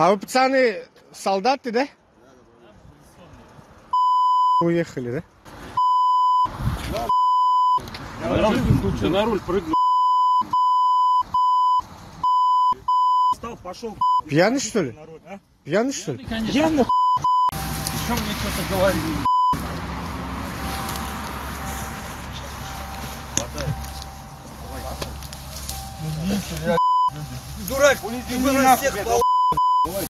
А вы, пацаны, солдаты, да? Уехали, да? Ты на руль прыгнул. Встал, пошел. Пьяный, что ли? Пьяный, что ли? Пьяный, еще мне что-то говорили. Дурак, убирай всех полов.